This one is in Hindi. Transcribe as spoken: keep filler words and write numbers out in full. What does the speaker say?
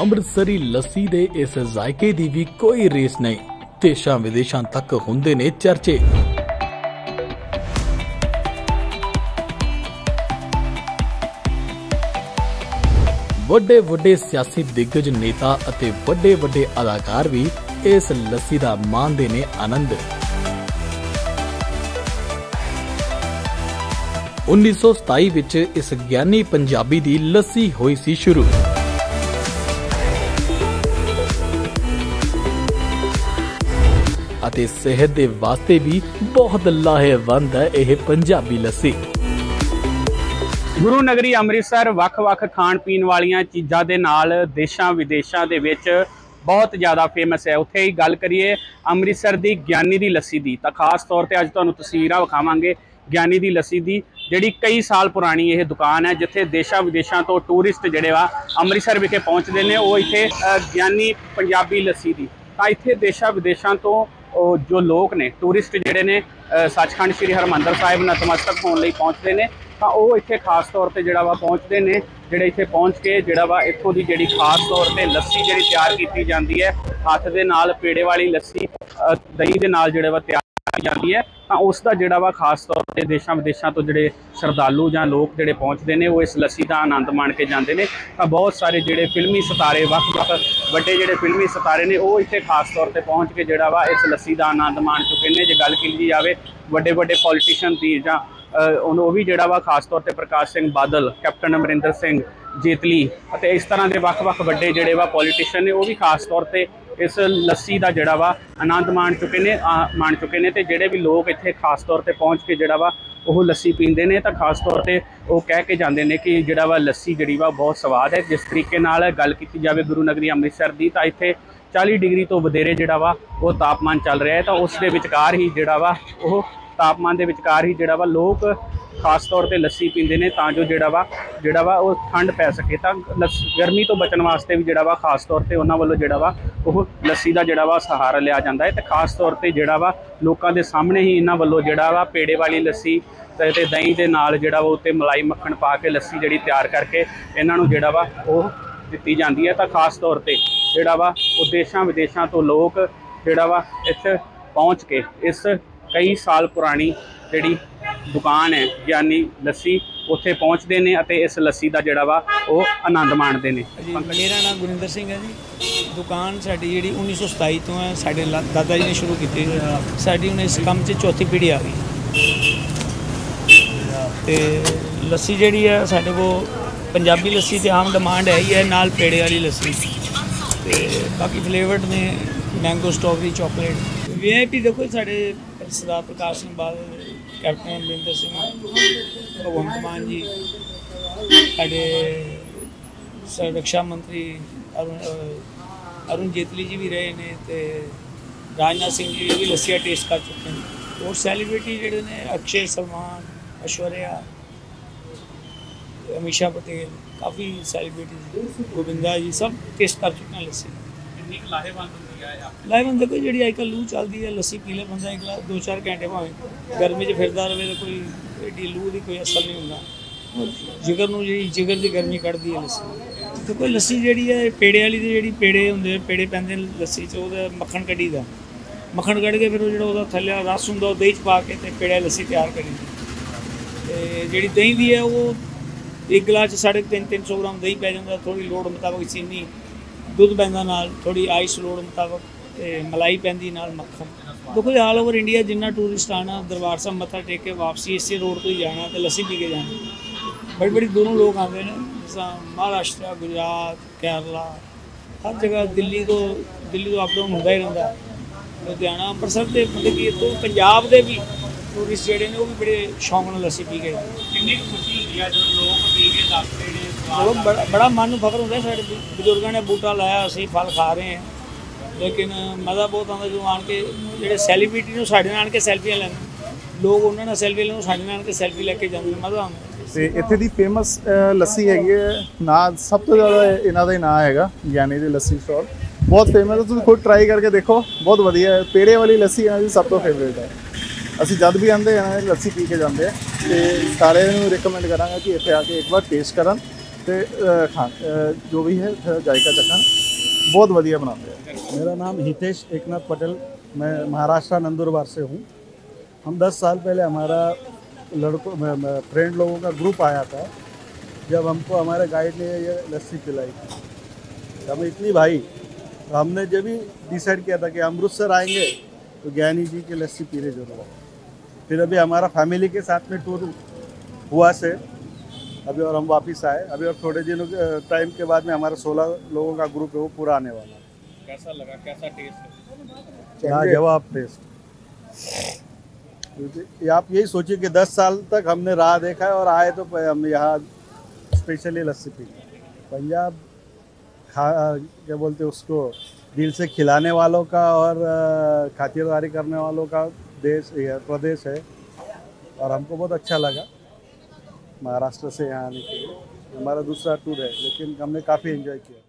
ਅੰਮ੍ਰਿਤਸਰੀ ਲੱਸੀ ਦੇ ਇਸ ਜ਼ਾਇਕੇ ਦੀ ਵੀ ਕੋਈ ਰੇਸ ਨਹੀਂ। ਦੇਸ਼ਾਂ ਵਿਦੇਸ਼ਾਂ ਤੱਕ ਹੁੰਦੇ ਨੇ ਚਰਚੇ। ਵੱਡੇ ਵੱਡੇ ਸਿਆਸੀ ਦਿੱਗਜ ਨੇਤਾ ਅਤੇ ਵੱਡੇ ਵੱਡੇ ਅਦਾਕਾਰ ਵੀ ਇਸ ਲੱਸੀ ਦਾ ਮਾਣਦੇ ਨੇ ਆਨੰਦ। उन्नीस सौ सत्ताईस ਵਿੱਚ ਇਸ ਗਿਆਨੀ ਪੰਜਾਬੀ ਦੀ ਲੱਸੀ ਹੋਈ ਸੀ ਸ਼ੁਰੂ। ਅਤੇ ਸਿਹਤ ਦੇ ਵਾਸਤੇ ਵੀ ਬਹੁਤ ਲਾਹੇਵੰਦ ਹੈ ਇਹ ਪੰਜਾਬੀ ਲੱਸੀ। ਗੁਰੂ ਨਗਰੀ ਅੰਮ੍ਰਿਤਸਰ ਵੱਖ-ਵੱਖ ਖਾਣ ਪੀਣ ਵਾਲੀਆਂ ਚੀਜ਼ਾਂ ਦੇ ਨਾਲ ਦੇਸ਼ਾਂ ਵਿਦੇਸ਼ਾਂ ਦੇ ਵਿੱਚ बहुत ज़्यादा फेमस है। उत्थे ही गल करिए अमृतसर दी ज्ञानी दी लस्सी दी, तां खास तौर पे अज तुहानूं तस्वीरां विखावांगे ज्ञानी दी लस्सी दी, जिहड़ी कई साल पुरानी यह दुकान है, जिथे देशां विदेशां तो टूरिस्ट जिहड़े वा अमृतसर विखे पहुंचदे ने। ओह इत्थे ज्ञानी पंजाबी लस्सी दी तां इत्थे देशां विदेशां तो जो लोग ने टूरिस्ट जिहड़े ने सचखंड श्री हरिमंदर साहब नतमस्तक होण लई पहुंचदे ने, तां ओह इत्थे खास तौर पे जिहड़ा वा पहुंचदे ने। ਜਿਹੜੇ ਇੱਥੇ ਪਹੁੰਚ ਕੇ ਜਿਹੜਾ ਵਾ ਇੱਥੋਂ ਦੀ ਜਿਹੜੀ ਖਾਸ ਤੌਰ ਤੇ ਲੱਸੀ ਜਿਹੜੀ ਤਿਆਰ ਕੀਤੀ ਜਾਂਦੀ ਹੈ, ਹੱਥ ਦੇ ਨਾਲ ਪੇੜੇ ਵਾਲੀ ਲੱਸੀ ਦਹੀਂ ਦੇ ਨਾਲ ਜਿਹੜਾ ਵਾ ਤਿਆਰ ਕੀਤੀ ਜਾਂਦੀ ਹੈ, ਤਾਂ ਉਸ ਦਾ ਜਿਹੜਾ ਵਾ ਖਾਸ ਤੌਰ ਤੇ ਦੇਸ਼ਾਂ ਵਿਦੇਸ਼ਾਂ ਤੋਂ ਜਿਹੜੇ ਸ਼ਰਧਾਲੂ ਜਾਂ ਲੋਕ ਜਿਹੜੇ ਪਹੁੰਚਦੇ ਨੇ ਉਹ ਇਸ ਲੱਸੀ ਦਾ ਆਨੰਦ ਮਾਣ ਕੇ ਜਾਂਦੇ ਨੇ। ਤਾਂ ਬਹੁਤ ਸਾਰੇ ਜਿਹੜੇ ਫਿਲਮੀ ਸਿਤਾਰੇ ਵੱਖ-ਵੱਖ ਵੱਡੇ ਜਿਹੜੇ ਫਿਲਮੀ ਸਿਤਾਰੇ ਨੇ ਉਹ ਇੱਥੇ ਖਾਸ ਤੌਰ ਤੇ ਪਹੁੰਚ ਕੇ ਜਿਹੜਾ ਵਾ ਇਸ ਲੱਸੀ ਦਾ ਆਨੰਦ ਮਾਣ ਚੁੱਕੇ ਨੇ। ਜੇ ਗੱਲ ਕੀਤੀ ਜਾਵੇ ਵੱਡੇ ਵੱਡੇ ਪੋਲੀਟੀਸ਼ੀਅਨ ਦੀ ਜਾਂ ਉਹ भी जोड़ा वा खास तौर पर प्रकाश सिंह बादल, कैप्टन अमरिंदर सिंह, जेटली और इस तरह के वक् वक् वे जोड़े वा पॉलीटिशियन ने, वो भी खास तौर पर इस लस्सी का जोड़ा वा आनंद माण चुके ने माण चुके ने। तो जोड़े भी लोग इतने खास तौर पर पहुँच के जोड़ा वा वो लस्सी पीते हैं, तो खास तौर पर वो कह के जाते हैं कि जोड़ा वा लस्सी जी वा बहुत स्वाद है। जिस तरीके गल की जाए गुरु नगरी अमृतसर की, तो इतने चालीस डिग्री तो वधेरे जोड़ा वा वो तापमान चल रहा है, तो उसके विचकार ही जोड़ा वा वो तापमान के विचकार ही जोड़ा वा लोग खास तौर पर लस्सी पीते हैं, तो जो जोड़ा वा जोड़ा वा वो ठंड पै सके। तो लस गर्मी तो बचने वास्ते भी जोड़ा वा खास तौर पर उन्होंने वालों जोड़ा वा वो लस्सी का जोड़ा वा सहारा लिया जाता है। तो खास तौर पर जोड़ा वा लोगों के सामने ही इन्होंने वालों जोड़ा वा पेड़े वाली लस्सी ते दही के नाल जोड़ा वा उत्ते मलाई मक्खन पा के लस्सी जी तैयार करके इन्हों जोड़ा वा वो दी जाती है। तो खास तौर पर जोड़ा वा वो देशों विदेशों तो लोग जोड़ा वा इत्थे पहुँच के इस कई साल पुरानी जिहड़ी दुकान है ज्ञानी लस्सी उत्थे पहुँचते हैं और इस लस्सी का जोड़ा वा वो आनंद माणते हैं। मेरा नाम गोविंदा है जी। दुकान साडी जिहड़ी उन्नीस सौ सताई तो है, साडे दादा जी ने शुरू की, साडी हुण इस काम से चौथी पीढ़ी आ गई। लस्सी जिहड़ी है साडे कोल पंजाबी लस्सी तो आम डिमांड है ही है, नाल पेड़े वाली लस्सी ते बाकी फ्लेवर्ड ने mango strawberry chocolate V I P. देखो साडे सरदार प्रकाश सिंह बादल, कैप्टन अमरिंदर सिंह, भगवंत मान जी, साढ़े रक्षा मंत्री अरुण जेटली जी भी रहे ने, ते राजनाथ सिंह जी भी लस्सियाँ टेस्ट कर चुके हैं। और सैलीब्रिटी जोड़े ने अक्षय, सलमान, ऐश्वर्या, अमीषा पटेल, काफ़ी सैलीब्रिटी, गोविंदा जी सब टेस्ट कर चुके हैं लस्सी। लाहेवंद देखो जी अजकल लू चलती है, लस्सी पी ले बंदा एक दो चार घंटे भावें गर्मी च फिरदा रहे तो कोई एड्डी लू की कोई असर नहीं होंगे, जिगर नूं जी जिगर की गर्मी कढ़दी है लस्सी। देखो लस्सी जी है पेड़े वाली जी, पेड़े होंगे पेड़े पैंदे लस्सी च मक्खन कढ़ी दा, मक्खन कढ़ के फिर जो थल्ले रस होंगे दही च पा के पेड़े लस्सी तैयार करी दी। जी दही भी है वो एक गिलास साढ़े तीन तीन सौ ग्राम दही पै जाता, थोड़ी लोड़ मुताबिक चीनी, दूध पैंदा नाल, थोड़ी आइस लोड मुताबक मलाई पैंदी नाल मक्खन। देखो जी ऑल ओवर इंडिया जिन्ना टूरिस्ट आना दरबार साहब मत्था टेक के वापसी इसी रोड तो ही जाना तो लस्सी पी के जाना। बड़ी बड़ी दूरों लोग आते हैं जैसा महाराष्ट्र, गुजरात, केरला, हर जगह दिल्ली तो दिल्ली तो अपडाउन होता ही रहा, लुधियाना, अंबरसर के मतलब कि तो पंजाब के भी टूरिस्ट जोड़े ने भी बड़े शौक न लस्सी पी के लोग बड़ा बड़ा मन फखर होता है। साढ़े बजुर्गों ने बूटा लाया, असी फल खा रहे हैं, लेकिन मज़ा बहुत आता जो आन के जो सैलीब्रिटी ने साढ़े आन के सैल्फियाँ लैंदे, लोग उन्होंने सैल्फी लैंदे साढ़े आन के सैल्फी लैके जाते, मज़ा आता। ਤੇ ਇੱਥੇ ਦੀ फेमस ਲੱਸੀ ਹੈਗੀ है ना, सब तो ज़्यादा ਇਹਨਾਂ ਦਾ ਨਾਂ ਹੈਗਾ ज्ञानी ਦੀ ਲੱਸੀ ਸਟੋਰ, बहुत फेमस है। ਤੁਸੀਂ खुद ट्राई करके देखो, बहुत ਵਧੀਆ है। पेड़े वाली ਲੱਸੀ ਇਹਨਾਂ ਦੀ सब तो फेवरेट है। ਅਸੀਂ ਜਦ ਵੀ ਆਉਂਦੇ ਇਹਨਾਂ ਦੀ ਲੱਸੀ ਪੀ ਕੇ ਜਾਂਦੇ ਆ ਤੇ ਸਾਰਿਆਂ ਨੂੰ ਰਿਕਮੈਂਡ ਕਰਾਂਗਾ ਕਿ ਇੱਥੇ ਆ ਕੇ ਇੱਕ ਵਾਰ ਟੇਸਟ ਕਰਨ। ਤੇ ਖਾਣ ਜੋ ਵੀ ਹੈ जायका चखा बहुत बढ़िया बनाते हैं। मेरा नाम हितेश एकनाथ पटेल, मैं महाराष्ट्र नंदुरबार से हूँ। हम दस साल पहले हमारा लड़कों फ्रेंड लोगों का ग्रुप आया था, जब हमको हमारे गाइड ने ये लस्सी पिलाई थी, हमें इतनी भाई तो हमने जब भी डिसाइड किया था कि अमृतसर आएंगे तो ज्ञानी जी की लस्सी पीने जरूर। फिर अभी हमारा फैमिली के साथ में टूर हुआ से अभी और हम वापस आए। अभी और थोड़े दिनों के टाइम के बाद में हमारा सोलह लोगों का ग्रुप है वो पूरा आने वाला है। कैसा लगा, कैसा टेस्ट है? लाजवाब टेस्ट। क्योंकि आप यही सोचिए कि दस साल तक हमने राह देखा है और आए तो हम यहाँ स्पेशली लस्सी पी। पंजाब खा क्या बोलते हैं उसको, दिल से खिलाने वालों का और खातिरदारी करने वालों का देश है, प्रदेश है। और हमको बहुत अच्छा लगा महाराष्ट्र से यहाँ आने के लिए। हमारा दूसरा टूर है लेकिन हमने काफ़ी एंजॉय किया।